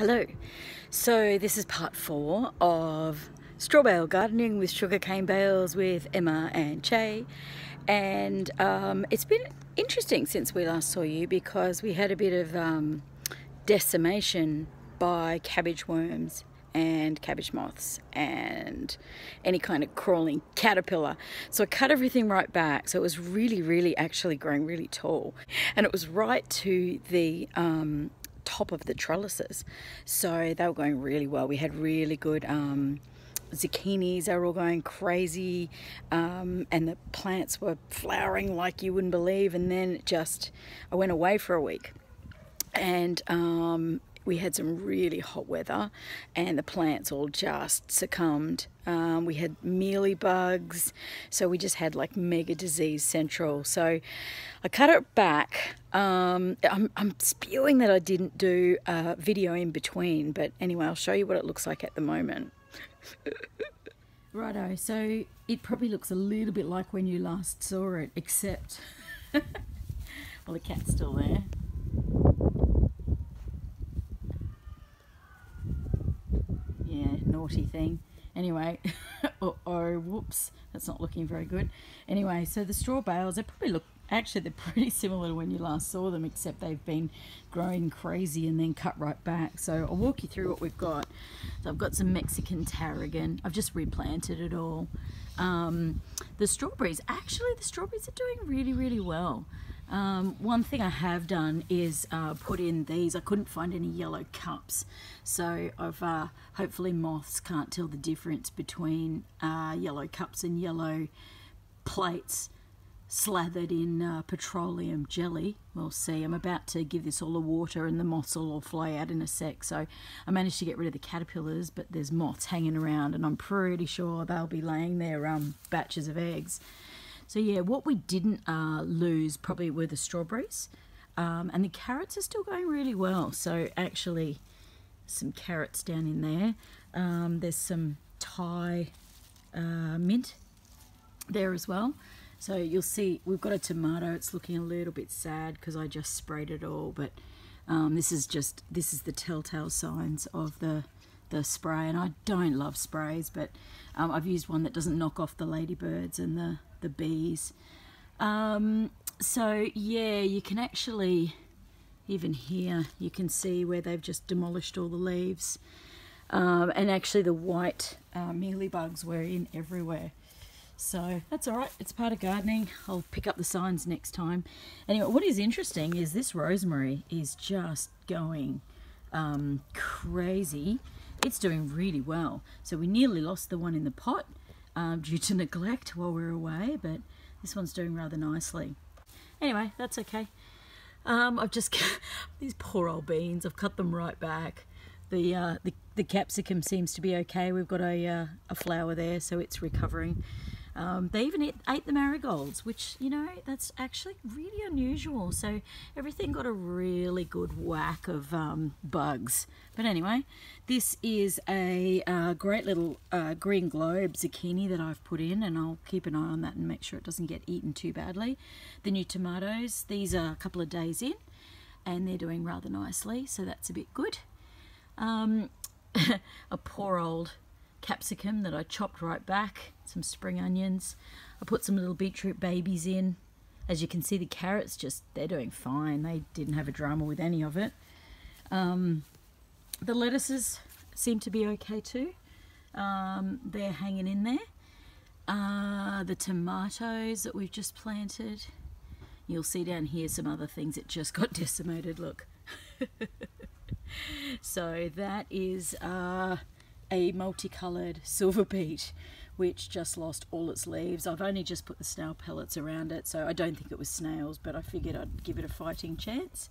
Hello, so this is part 4 of Straw Bale Gardening with Sugarcane Bales with Emma and Che, and it's been interesting since we last saw you because we had a bit of decimation by cabbage worms and cabbage moths and any kind of crawling caterpillar. So I cut everything right back, so it was really actually growing really tall, and it was right to the top of the trellises, so they were going really well. We had really good zucchinis, they were all going crazy, and the plants were flowering like you wouldn't believe. And then I went away for a week, and we had some really hot weather and the plants all just succumbed. We had mealy bugs, so we just had like mega disease central. So I cut it back. I'm spewing that I didn't do a video in between, but anyway, I'll show you what it looks like at the moment. Righto, so it probably looks a little bit like when you last saw it, except well, the cat's still there. Naughty thing. Anyway, oh, whoops, that's not looking very good. Anyway, so the straw bales, they probably look, actually they're pretty similar to when you last saw them, except they've been growing crazy and then cut right back. So I'll walk you through what we've got. So I've got some Mexican tarragon. I've just replanted it all. The strawberries, actually the strawberries are doing really well. One thing I have done is put in these. I couldn't find any yellow cups, so I've hopefully moths can't tell the difference between yellow cups and yellow plates slathered in petroleum jelly. We'll see. I'm about to give this all the water and the moths will all fly out in a sec. So I managed to get rid of the caterpillars, but there's moths hanging around and I'm pretty sure they'll be laying their batches of eggs. So yeah, what we didn't lose probably were the strawberries, and the carrots are still going really well. So actually some carrots down in there. There's some Thai mint there as well. So you'll see we've got a tomato. It's looking a little bit sad because I just sprayed it all, but this is the telltale signs of the spray, and I don't love sprays, but I've used one that doesn't knock off the ladybirds and the bees. So yeah, you can actually, even here you can see where they've just demolished all the leaves, and actually the white mealybugs were in everywhere. So that's all right, it's part of gardening. I'll pick up the signs next time. Anyway, what is interesting is this rosemary is just going crazy. It's doing really well. So we nearly lost the one in the pot due to neglect while we were away, but this one's doing rather nicely. Anyway, that's okay. I've just these poor old beans, I've cut them right back. The capsicum seems to be okay. We've got a flower there, so it's recovering. They even ate the marigolds, which, you know, that's actually really unusual. So everything got a really good whack of bugs. But anyway, this is a great little Green Globe zucchini that I've put in, and I'll keep an eye on that and make sure it doesn't get eaten too badly. The new tomatoes, these are a couple of days in and they're doing rather nicely, so that's a bit good. A poor old capsicum that I chopped right back, some spring onions. I put some little beetroot babies in. As you can see, the carrots, just, they're doing fine. They didn't have a drama with any of it. The lettuces seem to be okay too. They're hanging in there. The tomatoes that we've just planted. You'll see down here some other things that just got decimated, look. So that is a multicoloured silver beet, which just lost all its leaves. I've only just put the snail pellets around it, so I don't think it was snails, but I figured I'd give it a fighting chance.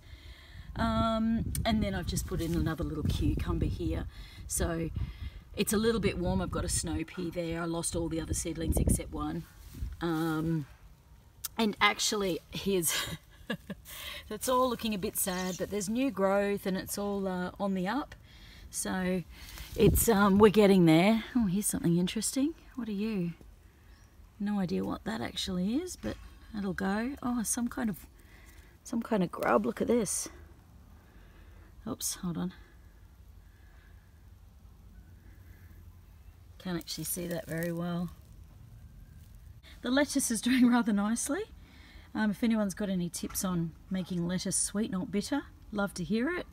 And then I've just put in another little cucumber here. So it's a little bit warm. I've got a snow pea there. I lost all the other seedlings except one. And actually, here's... That's all looking a bit sad, but there's new growth and it's all on the up, so it's we're getting there. Oh, here's something interesting. What are you? No idea what that actually is, but it'll go. Oh, some kind of grub. Look at this. Oops, hold on. Can't actually see that very well. The lettuce is doing rather nicely. If anyone's got any tips on making lettuce sweet, not bitter, love to hear it.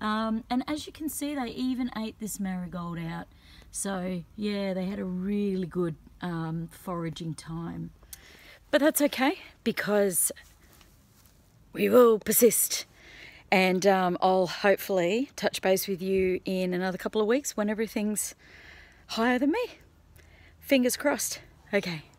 And as you can see, they even ate this marigold out. So yeah, they had a really good foraging time. But that's okay, because we will persist. And I'll hopefully touch base with you in another couple of weeks when everything's higher than me. Fingers crossed. Okay.